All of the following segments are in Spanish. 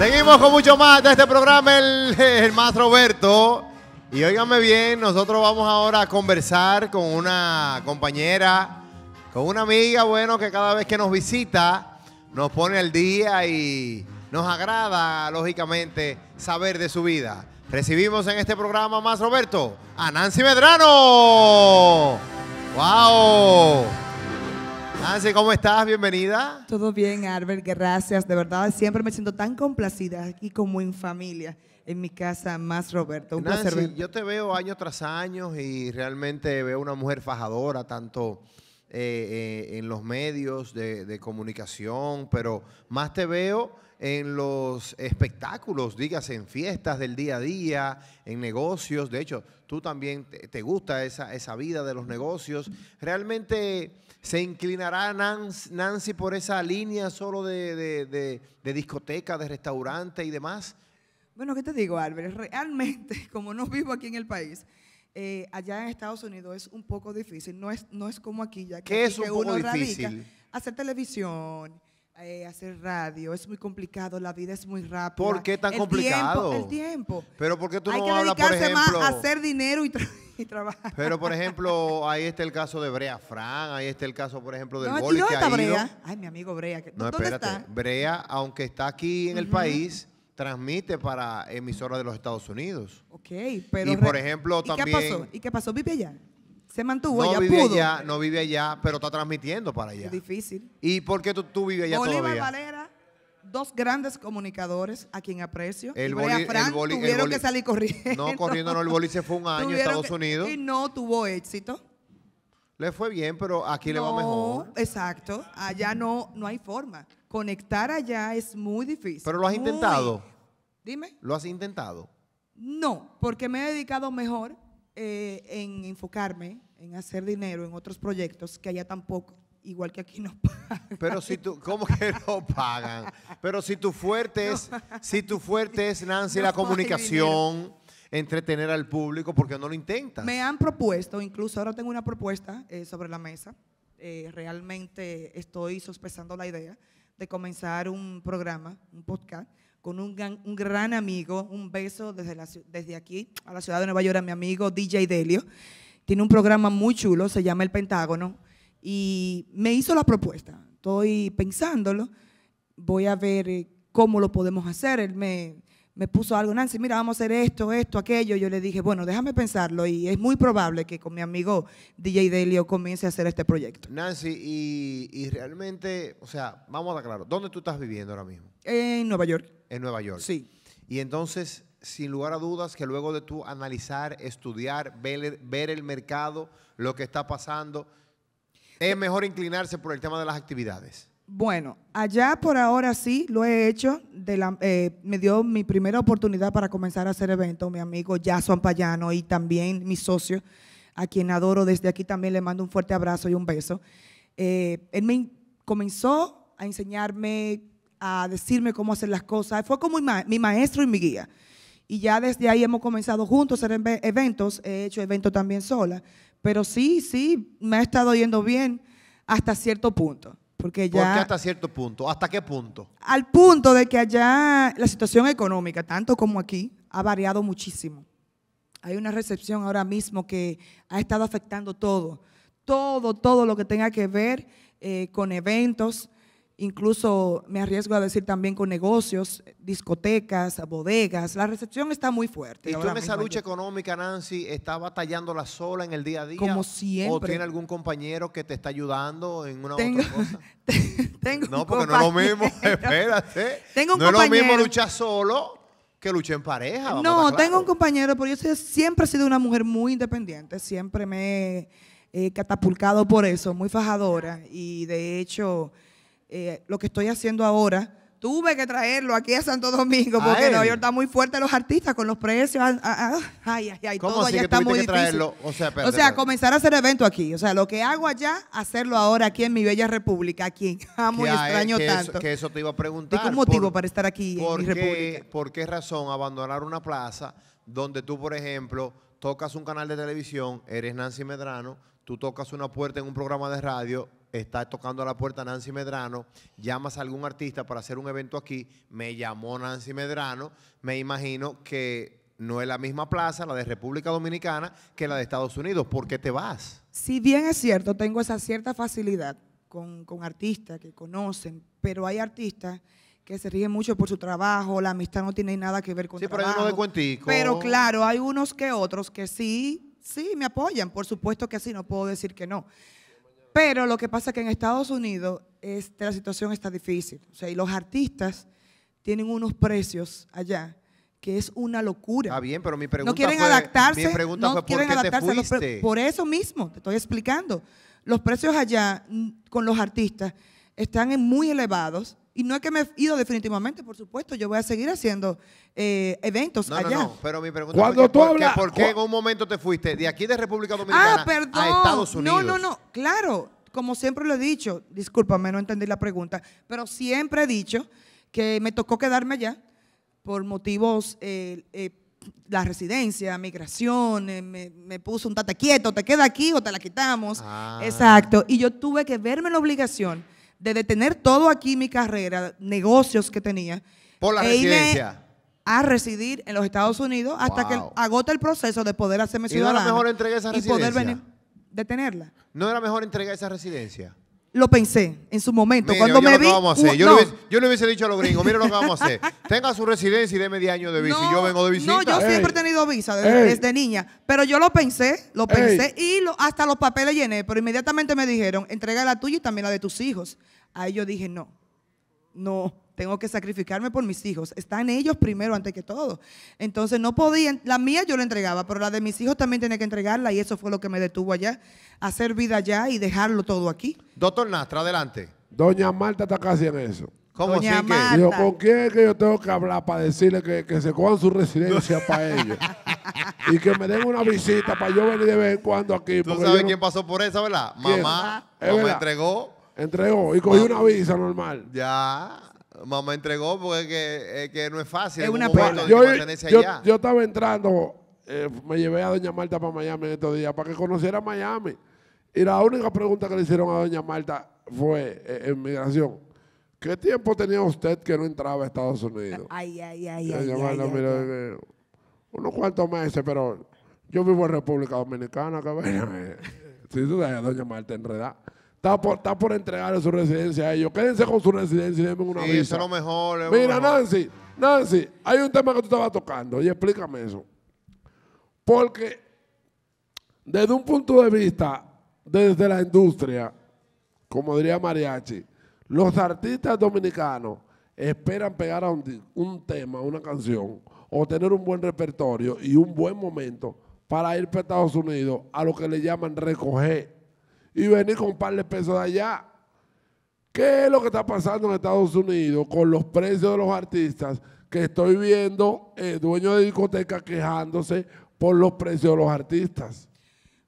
Seguimos con mucho más de este programa, el Más Roberto. Y óiganme bien, nosotros vamos ahora a conversar con una compañera, con una amiga, bueno, que cada vez que nos visita nos pone al día y nos agrada, lógicamente, saber de su vida. Recibimos en este programa Más Roberto a Nancy Medrano. ¡Wow! Nancy, ¿cómo estás? Bienvenida. Todo bien, Albert, gracias. De verdad, siempre me siento tan complacida aquí como en familia, en mi casa Más Roberto. Un Nancy, placer. Yo te veo año tras año y realmente veo una mujer fajadora, tanto en los medios de comunicación, pero más te veo en los espectáculos, dígase, en fiestas del día a día, en negocios. De hecho, tú también te gusta esa vida de los negocios. Realmente... ¿Se inclinará Nancy por esa línea solo de discoteca, de restaurante y demás? Bueno, ¿qué te digo, Albert? Realmente, como no vivo aquí en el país, allá en Estados Unidos es un poco difícil. No es como aquí, ya que es un poco difícil hacer televisión, hacer radio. Es muy complicado, la vida es muy rápida. ¿Por qué tan complicado? El tiempo. Pero ¿por qué tú no hablas, por ejemplo? Hay que dedicarse más a hacer dinero y trabajar. Pero, por ejemplo, ahí está el caso de Brea Fran, ahí está el caso, por ejemplo, del Boli, que ha ido. Brea. Ay, mi amigo Brea. No, espérate. ¿Dónde está? Brea, aunque está aquí en el país, transmite para emisoras de los Estados Unidos. Ok, pero... Y, por ejemplo, también... ¿Y qué pasó? ¿Vive allá? ¿Se mantuvo allá? No vive allá, pero está transmitiendo para allá. Es difícil. ¿Y por qué tú vives allá todavía? Bolivar Valera, dos grandes comunicadores a quien aprecio. El Boli tuvieron que salir corriendo. No, corriendo no, el Boli se fue un año a Estados Unidos. Y no tuvo éxito. Le fue bien, pero aquí le va mejor. Exacto, allá no hay forma. Conectar allá es muy difícil. ¿Pero lo has intentado? Dime. ¿Lo has intentado? No, porque me he dedicado mejor en enfocarme, en hacer dinero, en otros proyectos que allá tampoco, igual que aquí no pagan. Pero si tú, ¿cómo que no pagan? Pero si tu fuerte es, Nancy, la comunicación, entretener al público, ¿por qué no lo intentas? Me han propuesto, incluso ahora tengo una propuesta sobre la mesa, realmente estoy sospechando la idea de comenzar un programa, un podcast, con un gran amigo, un beso desde aquí a la ciudad de Nueva York, a mi amigo DJ D.Lio. Tiene un programa muy chulo, se llama El Pentágono, y me hizo la propuesta. Estoy pensándolo, voy a ver cómo lo podemos hacer. Él me puso algo, Nancy, mira, vamos a hacer esto, aquello. Yo le dije, bueno, déjame pensarlo, y es muy probable que con mi amigo DJ D.Lio comience a hacer este proyecto. Nancy, y realmente, o sea, vamos a dar claro, ¿dónde tú estás viviendo ahora mismo? En Nueva York. En Nueva York. Sí. Y entonces, sin lugar a dudas, que luego de tú analizar, estudiar, ver el mercado, lo que está pasando, es mejor inclinarse por el tema de las actividades. Bueno, allá por ahora sí lo he hecho. Me dio mi primera oportunidad para comenzar a hacer eventos mi amigo Jason Payano y también mi socio, a quien adoro. Desde aquí también le mando un fuerte abrazo y un beso. Él me comenzó a enseñarme, a decirme cómo hacer las cosas. Fue como mi maestro y mi guía. Y ya desde ahí hemos comenzado juntos a hacer eventos. He hecho eventos también sola. Pero sí, me ha estado yendo bien hasta cierto punto. ¿Por qué hasta cierto punto? ¿Hasta qué punto? Al punto de que allá la situación económica, tanto como aquí, ha variado muchísimo. Hay una recesión ahora mismo que ha estado afectando todo. Todo lo que tenga que ver con eventos. Incluso me arriesgo a decir también con negocios, discotecas, bodegas. La recepción está muy fuerte. ¿Y tú en esa lucha económica, Nancy, estás batallándola sola en el día a día? Como siempre. ¿O tiene algún compañero que te está ayudando en una u otra cosa? No, porque no es lo mismo, espérate. No es lo mismo luchar solo que luchar en pareja. No, tengo un compañero, pero yo siempre he sido una mujer muy independiente. Siempre me he catapultado por eso, muy fajadora. Y de hecho... lo que estoy haciendo ahora, tuve que traerlo aquí a Santo Domingo porque Nueva York está muy fuerte, los artistas con los precios, todo allá está muy difícil. O sea, comenzar a hacer eventos aquí. O sea, lo que hago allá, hacerlo ahora aquí en mi bella república, aquí amo y extraño tanto. Que eso te iba a preguntar. ¿Tengo un motivo para estar aquí en mi república? ¿Por qué razón abandonar una plaza donde tú, por ejemplo, tocas un canal de televisión, eres Nancy Medrano, tú tocas una puerta en un programa de radio, está tocando a la puerta Nancy Medrano, llamas a algún artista para hacer un evento aquí, me llamó Nancy Medrano, me imagino que no es la misma plaza, la de República Dominicana, que la de Estados Unidos. ¿Por qué te vas? Si bien es cierto, tengo esa cierta facilidad con artistas que conocen, pero hay artistas que se rigen mucho por su trabajo, la amistad no tiene nada que ver con trabajo. Sí, pero hay unos de cuentico. Pero claro, hay unos que otros que sí, me apoyan, por supuesto que sí, no puedo decir que no. Pero lo que pasa es que en Estados Unidos la situación está difícil. O sea, y los artistas tienen unos precios allá que es una locura. Ah, bien, pero mi pregunta fue... No quieren adaptarse, no quieren adaptarse. Por eso mismo, te estoy explicando. Los precios allá con los artistas están muy elevados. Y no es que me he ido definitivamente, por supuesto, yo voy a seguir haciendo eventos allá. No, pero mi pregunta es, ¿por qué en un momento te fuiste de aquí de República Dominicana a Estados Unidos? No, claro, como siempre lo he dicho, discúlpame, no entendí la pregunta, pero siempre he dicho que me tocó quedarme allá por motivos, la residencia, migración, me puso un tate quieto, te queda aquí o te la quitamos. Ah. Exacto, y yo tuve que verme la obligación de detener todo aquí mi carrera, negocios que tenía. Por la residencia. A residir en los Estados Unidos hasta que agota el proceso de poder hacerme ciudadano. ¿No era mejor entregar esa residencia? Y poder venir, detenerla. ¿No era mejor entregar esa residencia? Lo pensé en su momento. Mira, cuando yo me vi, yo le hubiese dicho a los gringos, mire lo que vamos a hacer. Tenga su residencia y deme 10 años de visa. No, y yo vengo de visita. No, yo siempre he tenido visa desde niña. Pero yo lo pensé y hasta los papeles llené. Pero inmediatamente me dijeron, entrega la tuya y también la de tus hijos. Ahí yo dije, no, tengo que sacrificarme por mis hijos. Están ellos primero antes que todo. Entonces no podía, la mía yo la entregaba, pero la de mis hijos también tenía que entregarla y eso fue lo que me detuvo allá. Hacer vida allá y dejarlo todo aquí. Doctor Nastra, adelante. Doña Marta está casi en eso. ¿Cómo así que? Yo, ¿con quién es que yo tengo que hablar para decirle que se cojan su residencia para ellos? Y que me den una visita para yo venir de vez en cuando aquí. ¿Tú sabes quién pasó por eso, verdad? ¿Quién? Mamá. Mamá entregó y cogió una visa normal. Ya. Mamá entregó porque es que no es fácil. Es una pena. Yo estaba entrando, me llevé a Doña Marta para Miami en estos días para que conociera Miami. Y la única pregunta que le hicieron a Doña Marta fue en migración. ¿Qué tiempo tenía usted que no entraba a Estados Unidos? Doña Marta, mira, unos cuantos meses, pero yo vivo en República Dominicana, cabrón. Sí, tú sabes, Doña Marta enredada. Está por entregarle su residencia a ellos. Quédense con su residencia y denme una visa. Eso es lo mejor. Mira, Nancy, hay un tema que tú estabas tocando y explícame eso. Porque desde un punto de vista, desde la industria, como diría Mariachi, los artistas dominicanos esperan pegar a un tema, una canción, o tener un buen repertorio y un buen momento para ir para Estados Unidos a lo que le llaman recoger y venir con un par de pesos de allá. ¿Qué es lo que está pasando en Estados Unidos con los precios de los artistas? Que estoy viendo dueños de discotecas quejándose por los precios de los artistas.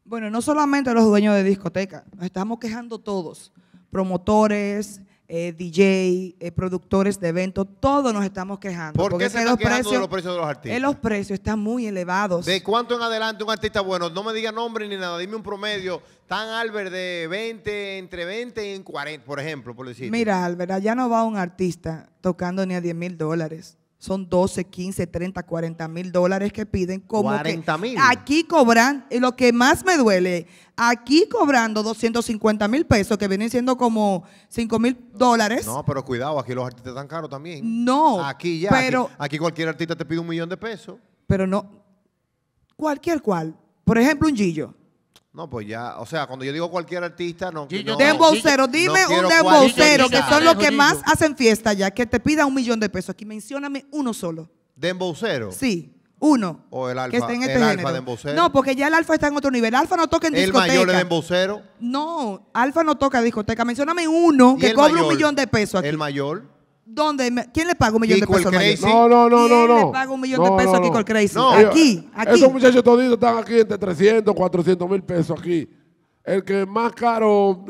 Bueno, no solamente los dueños de discotecas, nos estamos quejando todos, promotores, DJ, productores de eventos, todos nos estamos quejando. ¿Por qué se están quejando de los precios de los artistas? Los precios están muy elevados. ¿De cuánto en adelante un artista bueno? No me diga nombre ni nada, dime un promedio. Tan Albert de 20, entre 20 y 40, por ejemplo, por decirlo. Mira, Albert, allá no va un artista tocando ni a $10,000. Son 12, 15, 30, 40 mil dólares que piden. Como 40 mil. Aquí cobran, lo que más me duele, aquí cobrando 250 mil pesos, que vienen siendo como $5,000. No, pero cuidado, aquí los artistas están caros también. No. Aquí ya, pero, aquí cualquier artista te pide $1,000,000. Pero no, cualquier cual. Por ejemplo, un Gillo. No, pues ya, o sea, cuando yo digo cualquier artista, no. Dembowcero, dime un dembowcero, que son los que más hacen fiesta ya, que te pida $1,000,000. Aquí mencióname uno solo. ¿Dembowcero? Sí, uno. O el Alfa, que está en este género. No, porque ya el Alfa está en otro nivel. El Alfa no toca en discoteca. ¿El mayor es dembowcero? No, Alfa no toca discoteca. Mencióname uno que cobre $1,000,000 aquí. ¿El mayor? ¿Dónde? ¿Quién le paga $1,000,000 al Crazy? No. ¿Quién le paga $1,000,000 a Kiko el Crazy? No. Aquí. Esos muchachos toditos están aquí entre 300, 400 mil pesos aquí. El que es más caro,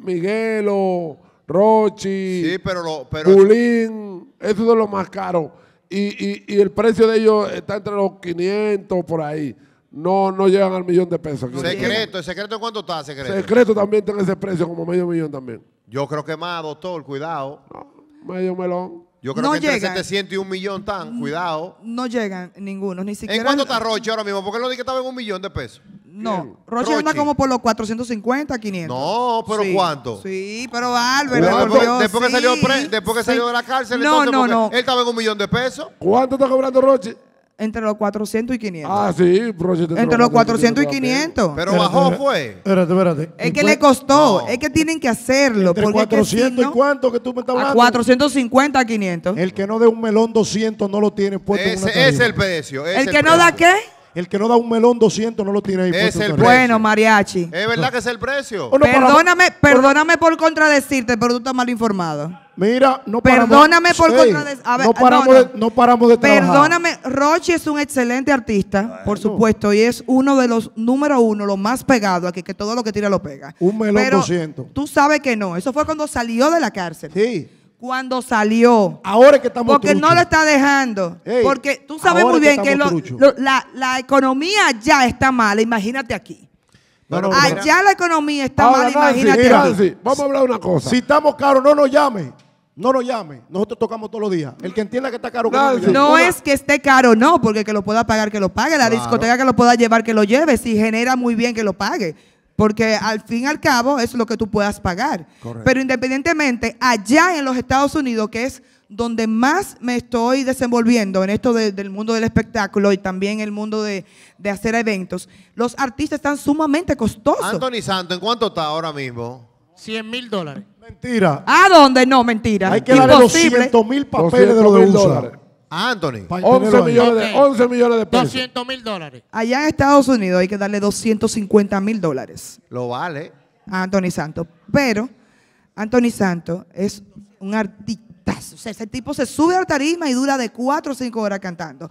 Miguelo, Rochy, sí, pero Pulín, esos son los más caros. Y el precio de ellos está entre los 500 por ahí. no llegan al millón de pesos. Secreto, ¿el secreto cuánto está, Secreto? Secreto también tiene ese precio, como medio millón también. Yo creo que más, doctor, cuidado. No, medio melón. Yo creo que entre 700 y un millón tan, cuidado. No llegan ninguno, ni siquiera. ¿En cuánto está Rochy ahora mismo? Porque él no dice que estaba en un millón de pesos. No, Rochy anda como por los 450, 500. No, pero sí. ¿Cuánto? Sí, pero Albert revolvió. Después, sí, después que salió de la cárcel, no, entonces, no. Él estaba en un millón de pesos. ¿Cuánto está cobrando Rochy? Entre los 400 y 500. Ah, sí, Rochy. Entre los 400 y 500. Pero bajó fue. Espérate. Es que le costó. No. Es que tienen que hacerlo. Entre 400 es que, ¿y cuánto que tú me estás hablando? A 450 a 500. El que no dé un melón 200 no lo tiene puesto. Ese es el precio. ¿El que no da qué? El que no da un melón 200 no lo tiene ahí puesto. Es el precio. Bueno, mariachi. ¿Es verdad que es el precio? No, perdóname por contradecirte, pero tú estás mal informado. Mira, no paramos. Perdóname por contradecirte. No paramos de trabajar. Perdóname, Rochy es un excelente artista, por supuesto, y es uno de los número uno, los más pegados aquí, que todo lo que tira lo pega. Un melón pero 200. Tú sabes que no. Eso fue cuando salió de la cárcel. Sí. Cuando salió. Ahora es que estamos porque trucho. No lo está dejando. Ey, porque tú sabes muy bien que la economía ya está mala. Imagínate aquí. No, allá mira. La economía está mala. Imagínate mira, aquí. Sí, vamos a hablar una cosa. Si estamos caros, no nos llamen. No nos llame. Nosotros tocamos todos los días. El que entienda que está caro. Nancy, no es que esté caro, no. Porque que lo pueda pagar, que lo pague. La discoteca que lo pueda llevar, que lo lleve. Si genera muy bien, que lo pague. Porque al fin y al cabo es lo que tú puedas pagar. Correcto. Pero independientemente, allá en los Estados Unidos, que es donde más me estoy desenvolviendo en esto del mundo del espectáculo y también el mundo de hacer eventos, los artistas están sumamente costosos. Anthony Santos, ¿en cuánto está ahora mismo? $100,000. Mentira. ¿A dónde? No, mentira. Hay que darle 200,000 papeles de lo de $1. Anthony, 11 millones de pesos. $200,000. Allá en Estados Unidos hay que darle $250,000. Lo vale. A Anthony Santos. Pero Anthony Santos es un artistazo. O sea, ese tipo se sube a la tarima y dura de 4 o 5 horas cantando.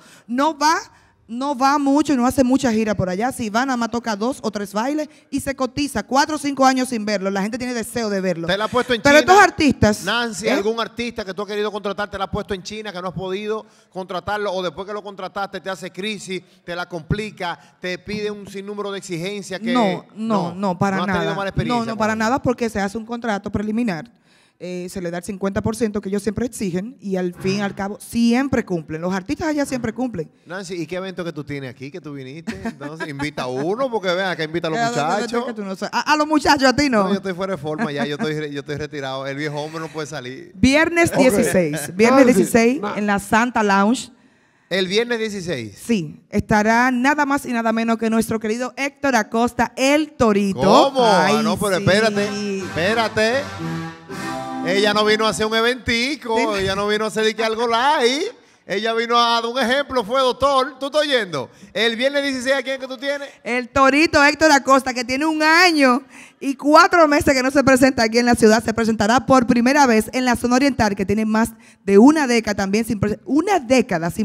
No va mucho y no hace mucha gira por allá. Si va, nada más toca 2 o 3 bailes y se cotiza 4 o 5 años sin verlo. La gente tiene deseo de verlo. ¿Te la has puesto en China? Pero estos artistas... Nancy, ¿algún artista que tú has querido contratar te la has puesto en China, que no has podido contratarlo, o después que lo contrataste te hace crisis, te la complica, te pide un sinnúmero de exigencias? Que no, para nada. ¿No has tenido mala experiencia? No, para nada, porque se hace un contrato preliminar. Se le da el 50% que ellos siempre exigen y al fin y al cabo siempre cumplen. Los artistas allá siempre cumplen. Nancy, ¿y qué evento que tú tienes aquí, que tú viniste? Entonces, invita a uno, porque vean que invita a los muchachos. A los muchachos, a ti no. Yo estoy fuera de forma ya, yo estoy retirado. El viejo hombre no puede salir. Viernes 16, viernes 16 en la Santa Lounge. ¿El viernes 16? Sí, estará nada más y nada menos que nuestro querido Héctor Acosta, el Torito. ¿Cómo? Ay, no, pero sí. Espérate. Ella no vino a hacer un eventico, ella no vino a hacer algo live, ella vino a dar un ejemplo, fue doctor, ¿tú estás oyendo? El viernes 16, ¿a quién que tú tienes? El Torito Héctor Acosta, que tiene 1 año y 4 meses que no se presenta aquí en la ciudad, se presentará por primera vez en la zona oriental, que tiene más de 1 década también, sin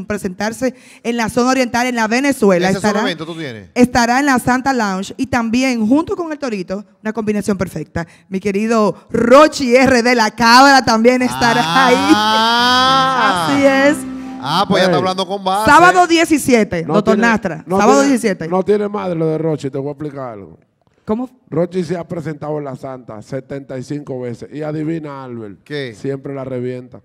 presentarse en la zona oriental, en la Venezuela. ¿Ese evento tú tienes? Estará en la Santa Lounge y también, junto con el Torito, una combinación perfecta. Mi querido Rochy R. de la Cábala también estará ahí. Así es. Ah, pues ya está hablando con base. Sábado 17, no Dotol Nastra. No sábado 17. No tiene madre lo de Rochy, te voy a explicar algo. ¿Cómo? Rochy se ha presentado en la Santa 75 veces. Y adivina, Albert, ¿qué? Siempre la revienta.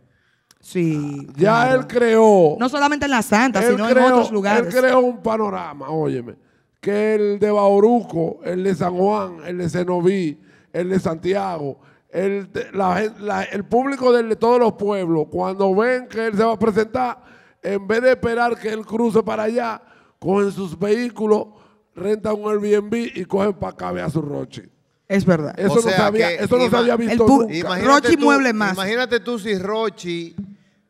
Sí. Ya él creó. No solamente en la Santa, sino en otros lugares. Él creó un panorama, óyeme. Que el de Bauruco, el de San Juan, el de Cenoví, el de Santiago, el público de todos los pueblos, cuando ven que él se va a presentar, en vez de esperar que él cruce para allá, cogen sus vehículos, rentan un Airbnb y cogen para acá a su Rochy. Es verdad. Eso, o sea, no se había visto nunca. Rochy mueble más. Imagínate tú si Rochy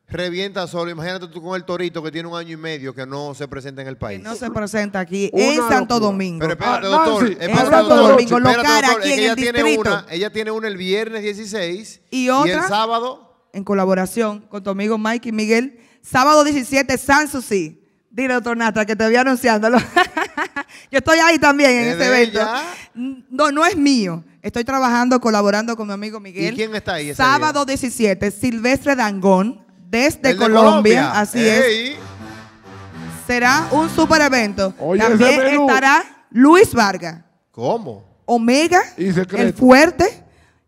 revienta solo, imagínate tú con el Torito, que tiene 1 año y medio que no se presenta en el país. Que no se presenta aquí en Santo Domingo. Pero espérate, doctor. En Santo Domingo, local aquí en el distrito. Ella tiene una el viernes 16 y otra el sábado. En colaboración con tu amigo Mike y Miguel. Sábado 17, San Souci. Dile, Dotol Nastra, que te voy anunciándolo. Yo estoy ahí también en ese evento. No es mío. Estoy trabajando, colaborando con mi amigo Miguel. ¿Y quién está ahí? Sábado 17, Silvestre Dangond, desde Colombia. Así es. será un super evento. Oye, también estará Luis Vargas. ¿Cómo? Omega, y el fuerte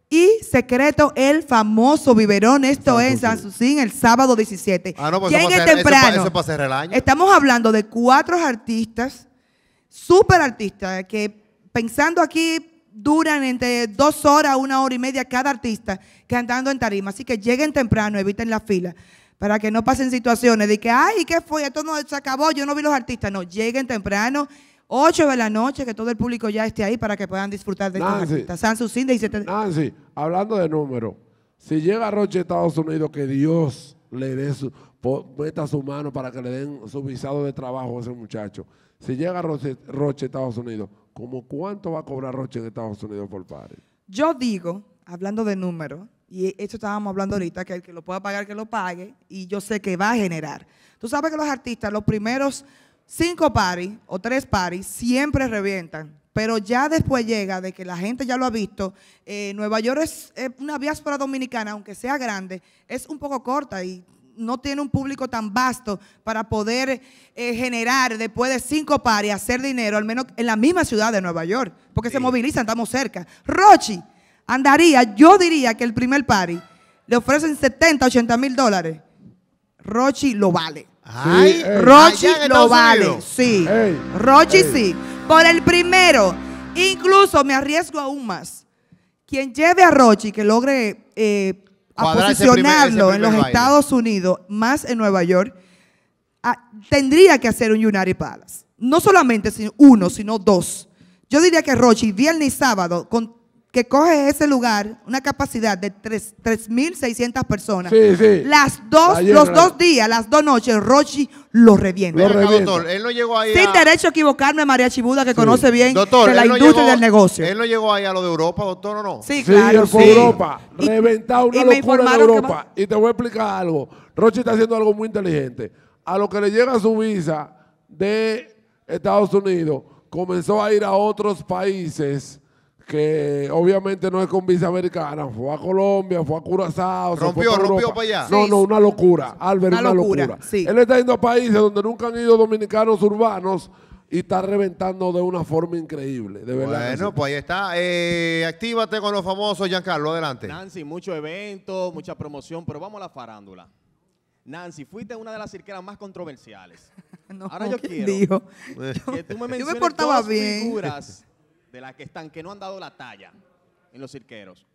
y Secreto, el famoso biberón. Esto es San Souci el sábado 17. Ah, no, pues lleguen temprano. Eso para hacer el año. Estamos hablando de 4 artistas, super artistas, que pensando aquí duran entre 2 horas, 1 hora y media cada artista cantando en tarima. Así que lleguen temprano, eviten la fila, para que no pasen situaciones de que, ay, ¿qué fue? Esto no se acabó, yo no vi los artistas. No, lleguen temprano, 8 de la noche, que todo el público ya esté ahí para que puedan disfrutar de estos artistas. San Souci y Nancy, hablando de números, si llega Rochy a Estados Unidos, que Dios le dé su, meta su mano para que le den su visado de trabajo a ese muchacho. Si llega Rochy a Estados Unidos, ¿cómo cuánto va a cobrar Rochy en Estados Unidos por party? Yo digo, hablando de números, y esto estábamos hablando ahorita, que el que lo pueda pagar, que lo pague, y yo sé que va a generar. Tú sabes que los artistas, los primeros 5 paris o 3 paris siempre revientan, pero ya después llega de que la gente ya lo ha visto. Nueva York es una diáspora dominicana, aunque sea grande, es un poco corta y no tiene un público tan vasto para poder generar después de 5 paris, hacer dinero, al menos en la misma ciudad de Nueva York, porque se movilizan, estamos cerca. Rochy andaría, yo diría que el primer party le ofrecen 70, 80 mil dólares. Rochy lo vale. Ay, Rochy lo vale. Sí, Rochy sí. Por el primero, incluso me arriesgo aún más. Quien lleve a Rochy, que logre posicionarlo en los Estados Unidos, más en Nueva York, tendría que hacer un United Palace. No solamente uno, sino 2. Yo diría que Rochy, viernes y sábado, que coge ese lugar, una capacidad de 3.600 personas. Sí, sí. Los dos días, las 2 noches, Rochy lo revienta. Doctor, él no llegó ahí sin derecho a equivocarme, María Chibuda, que conoce bien de la industria del negocio. Él no llegó ahí a lo de Europa, doctor, ¿o no? Sí, claro. Sí, Europa. Reventado una locura en Europa. Y te voy a explicar algo. Rochy está haciendo algo muy inteligente. A lo que le llega su visa de Estados Unidos, comenzó a ir a otros países que obviamente no es con visa americana. Fue a Colombia, fue a Curazao, rompió para allá. No, no, una locura, Albert, una locura. Sí. Él está yendo a países donde nunca han ido dominicanos urbanos y está reventando de una forma increíble, de verdad. Bueno, pues ahí está. Actívate con los famosos, Giancarlo, adelante. Nancy, mucho evento, mucha promoción, pero vamos a la farándula. Nancy, fuiste una de las cirqueras más controversiales. No, ahora yo quiero que tú me menciones dos figuras de las que están, que no han dado la talla en los cirqueros.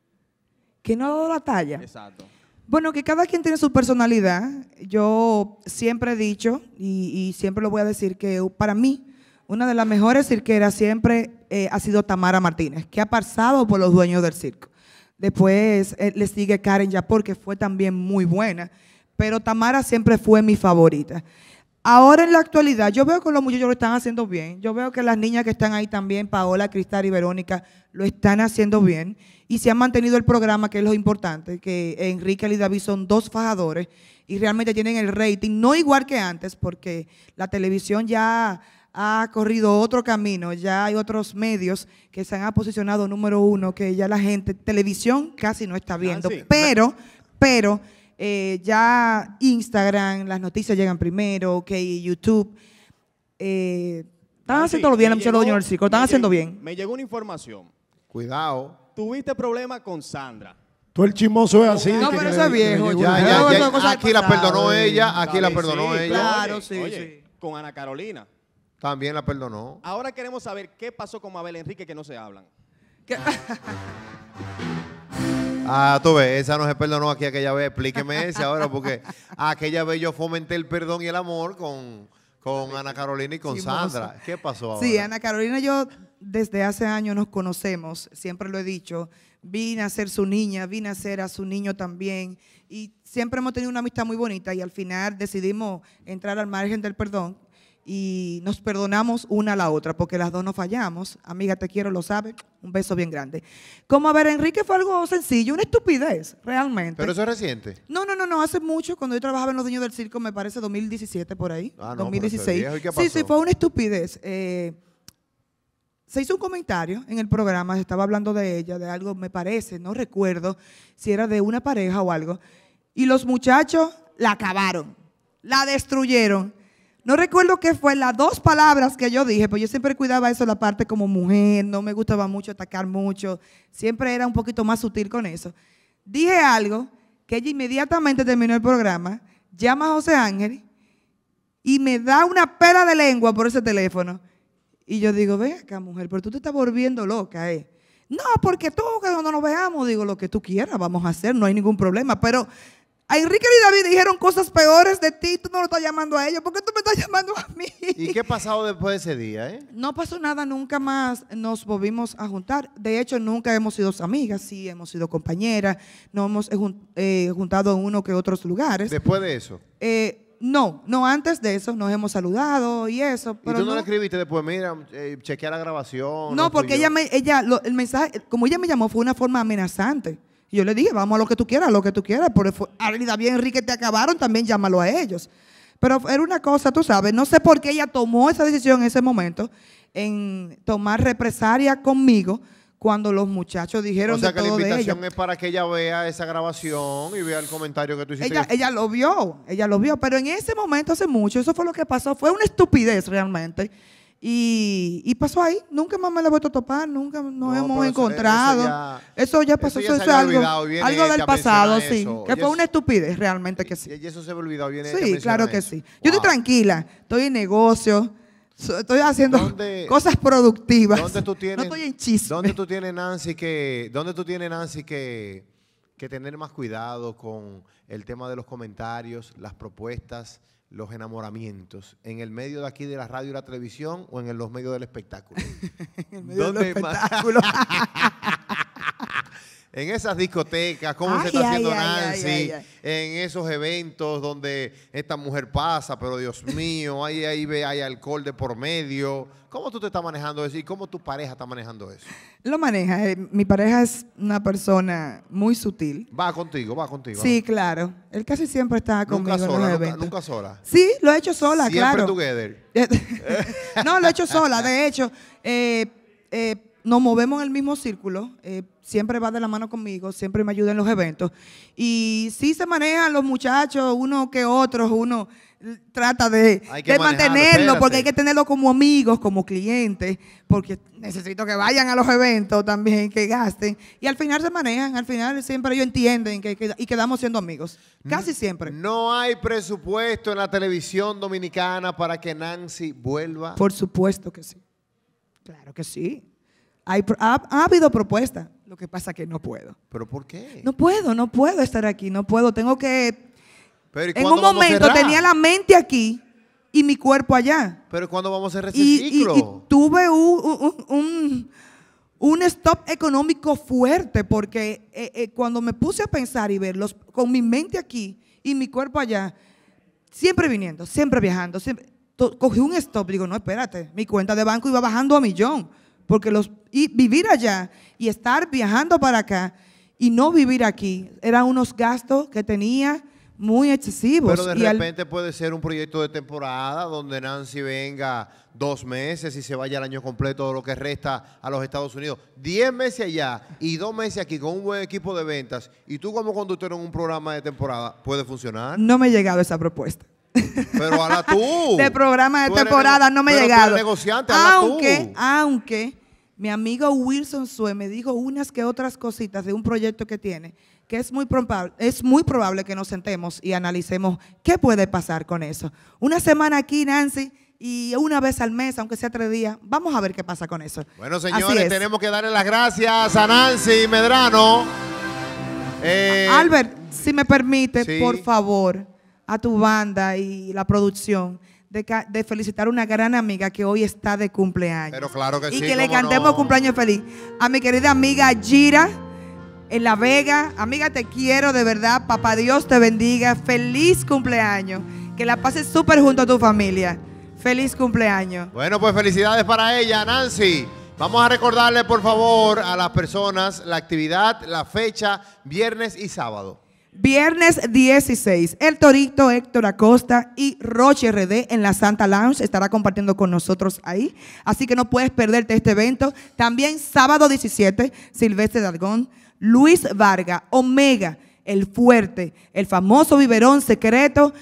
¿Que no han dado la talla? Exacto. Bueno, que cada quien tiene su personalidad. Yo siempre he dicho, y siempre lo voy a decir, que para mí, una de las mejores cirqueras siempre ha sido Tamara Martínez, que ha pasado por Los Dueños del Circo. Después le sigue Karen Yapor, que fue también muy buena, pero Tamara siempre fue mi favorita. Ahora en la actualidad, yo veo que los muchachos lo están haciendo bien. Yo veo que las niñas que están ahí también, Paola, Cristal y Verónica, lo están haciendo bien. Y se han mantenido el programa, que es lo importante, que Enrique y David son 2 fajadores y realmente tienen el rating, no igual que antes, porque la televisión ya ha corrido otro camino, ya hay otros medios que se han posicionado número 1, que ya la gente, televisión casi no está viendo, pero... ya Instagram, las noticias llegan primero, YouTube. Están haciendo bien, los dueños del circo, están haciendo bien. Me llegó una información. Cuidado. Tuviste problemas con Sandra. Tú el chismoso es así. No, pero eso es viejo. Ya, aquí la perdonó ella, aquí la perdonó ella. Claro, sí. Con Ana Carolina. También la perdonó. Ahora queremos saber qué pasó con Mabel Enrique, que no se hablan. Ah, tú ves, esa no se perdonó aquí aquella vez. Explíqueme esa ahora, porque aquella vez yo fomenté el perdón y el amor con Ana Carolina y con Sandra. ¿Qué pasó ahora? Sí, Ana Carolina y yo desde hace años nos conocemos, siempre lo he dicho. Vine a ser su niña, vine a ser a su niño también. Y siempre hemos tenido una amistad muy bonita y al final decidimos entrar al margen del perdón y nos perdonamos una a la otra porque las dos nos fallamos. Amiga, te quiero, lo sabes. Un beso bien grande. Como a ver, Enrique fue algo sencillo, una estupidez, realmente. ¿Pero eso es reciente? No, no, no, no, hace mucho. Cuando yo trabajaba en Los Dueños del Circo, me parece 2017 por ahí, ah, no, 2016. Pero eso es viejo. ¿Y qué pasó? Sí, fue una estupidez. Se hizo un comentario en el programa, se estaba hablando de ella, de algo, me parece, no recuerdo si era de una pareja o algo. Y los muchachos la acabaron, la destruyeron. No recuerdo qué fue las dos palabras que yo dije, pues yo siempre cuidaba eso, la parte como mujer, no me gustaba mucho atacar mucho, siempre era un poquito más sutil con eso. Dije algo que ella inmediatamente terminó el programa, llama a José Ángel y me da una pela de lengua por ese teléfono. Y yo digo, ve acá mujer, pero tú te estás volviendo loca, ¿eh? No, porque tú, que cuando nos veamos, digo, lo que tú quieras vamos a hacer, no hay ningún problema, pero a Enrique y David dijeron cosas peores de ti, tú no lo estás llamando a ellos, ¿por qué tú me estás llamando a mí? ¿Y qué ha pasado después de ese día? No pasó nada, nunca más nos volvimos a juntar. De hecho, nunca hemos sido amigas, sí, hemos sido compañeras, nos hemos juntado en uno que otros lugares. ¿Después de eso? No, antes de eso nos hemos saludado y eso. Pero ¿y tú no le escribiste después, mira, chequea la grabación? No, porque el mensaje, como ella me llamó, fue una forma amenazante. Yo le dije, vamos a lo que tú quieras, lo que tú quieras. David, Enrique, te acabaron, también llámalo a ellos. Pero era una cosa, tú sabes, no sé por qué ella tomó esa decisión en ese momento, en tomar represalia conmigo, cuando los muchachos dijeron de todo de ella. O sea, que la invitación es para que ella vea esa grabación y vea el comentario que tú hiciste. Ella lo vio, pero en ese momento, hace mucho, eso fue lo que pasó, fue una estupidez realmente. Y pasó ahí, nunca más me la he vuelto a topar, nunca nos hemos encontrado. Eso ya pasó, eso es algo del pasado, sí. Que fue una estupidez realmente que sí. Y eso se me olvidó, viene. Sí, claro que sí. Yo estoy tranquila, estoy en negocio, estoy haciendo cosas productivas. No estoy en chisme. ¿Dónde tú tienes, Nancy, que tener más cuidado con el tema de los comentarios, las propuestas, los enamoramientos? ¿En el medio de aquí de la radio y la televisión o en los medios del espectáculo? En medio del espectáculo. En esas discotecas, cómo se está haciendo Nancy, en esos eventos donde esta mujer pasa, pero Dios mío, hay alcohol de por medio. ¿Cómo tú te estás manejando eso y cómo tu pareja está manejando eso? Lo maneja, mi pareja es una persona muy sutil. Va contigo. Sí, claro, él casi siempre está conmigo nunca sola. Sí, lo he hecho sola, siempre, claro. Siempre together. No, lo he hecho sola, de hecho, nos movemos en el mismo círculo, siempre va de la mano conmigo, siempre me ayuda en los eventos. Y sí se manejan los muchachos, uno que otros, uno trata de mantenerlo, porque hay que tenerlo como amigos, como clientes, porque necesito que vayan a los eventos también, que gasten. Y al final se manejan, al final siempre ellos entienden y quedamos siendo amigos, casi siempre. No hay presupuesto en la televisión dominicana para que Nancy vuelva. Por supuesto que sí, claro que sí. Ha habido propuestas, lo que pasa que no puedo. ¿Pero por qué? No puedo estar aquí, no puedo, tengo que... ¿Pero en un momento tenía la mente aquí y mi cuerpo allá. ¿Pero cuándo vamos a hacer ese ciclo? Y tuve un stop económico fuerte porque cuando me puse a pensar y verlos con mi mente aquí y mi cuerpo allá, siempre viniendo, siempre viajando, siempre, cogí un stop, digo, no, espérate, mi cuenta de banco iba bajando a millón. Porque vivir allá y estar viajando para acá y no vivir aquí, eran unos gastos que tenía muy excesivos. Pero de repente puede ser un proyecto de temporada donde Nancy venga 2 meses y se vaya el año completo, lo que resta a los Estados Unidos. 10 meses allá y 2 meses aquí con un buen equipo de ventas. Y tú como conductor en un programa de temporada, ¿puede funcionar? No me ha llegado esa propuesta. Pero habla tú. De programa de temporada no me ha llegado. Negociante, aunque mi amigo Wilson Sue me dijo unas que otras cositas de un proyecto que tiene, que es muy probable que nos sentemos y analicemos qué puede pasar con eso. Una semana aquí, Nancy, y una vez al mes, aunque sea 3 días, vamos a ver qué pasa con eso. Bueno, señores, tenemos que darle las gracias a Nancy Medrano. Albert, si me permite, por favor, a tu banda y la producción, de felicitar a una gran amiga que hoy está de cumpleaños. Pero claro que sí. Y que le cantemos cumpleaños feliz. A mi querida amiga Gira en La Vega. Amiga, te quiero de verdad. Papá Dios te bendiga. Feliz cumpleaños. Que la pases súper junto a tu familia. Feliz cumpleaños. Bueno, pues felicidades para ella, Nancy. Vamos a recordarle, por favor, a las personas la actividad, la fecha, viernes y sábado. Viernes 16, El Torito, Héctor Acosta y Rochy R. en la Santa Lounge estará compartiendo con nosotros ahí, así que no puedes perderte este evento. También sábado 17, Silvestre Dangond, Luis Vargas, Omega, El Fuerte, El Famoso Biberón Secreto,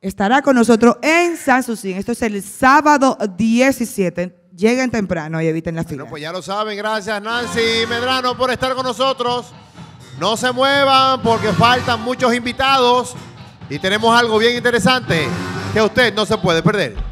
estará con nosotros en San Souci. Esto es el sábado 17. Lleguen temprano y eviten la fila. Bueno, pues ya lo saben. Gracias, Nancy Medrano, por estar con nosotros. No se muevan porque faltan muchos invitados y tenemos algo bien interesante que usted no se puede perder.